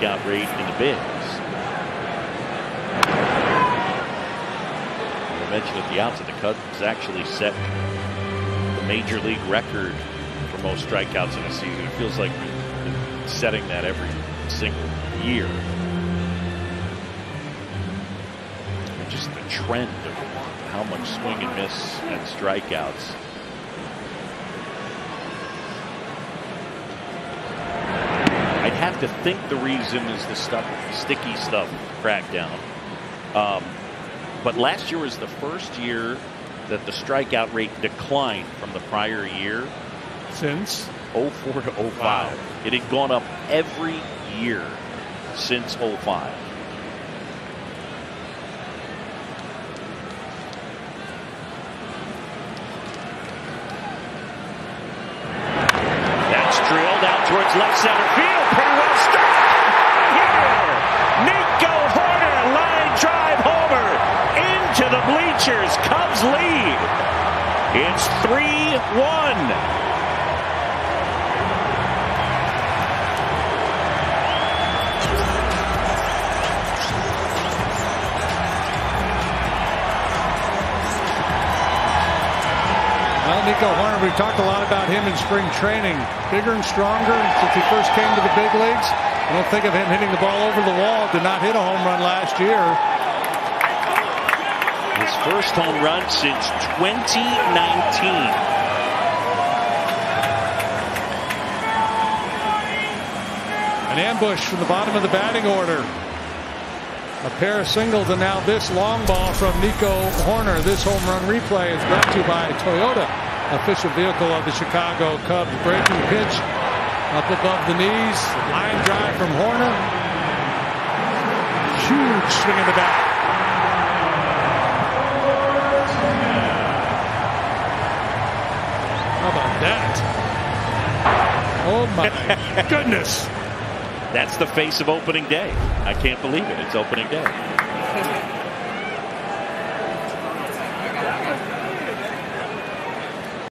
strikeout rate in the bigs. As I mentioned at the outset, the Cubs actually set the major league record for most strikeouts in a season. It feels like we've been setting that every single year. And just the trend of how much swing and miss and strikeouts. I'd have to think the reason is the stuff, the sticky stuff crackdown. But last year was the first year that the strikeout rate declined from the prior year. Since 04 to 05. Wow. It had gone up every year since 05. That's drilled out towards left center field. Pretty well struck. Here, Nico Hoerner, line drive homer into the bleachers. Cubs lead. It's 3-1. Nico Hoerner, we've talked a lot about him in spring training. Bigger and stronger since he first came to the big leagues. I don't think of him hitting the ball over the wall. Did not hit a home run last year. His first home run since 2019. An ambush from the bottom of the batting order. A pair of singles, and now this long ball from Nico Hoerner. This home run replay is brought to you by Toyota, official vehicle of the Chicago Cubs. Breaking pitch up above the knees. Line drive from Hoerner. Huge swing in the back. How about that? Oh my goodness. That's the face of opening day. I can't believe it. It's opening day.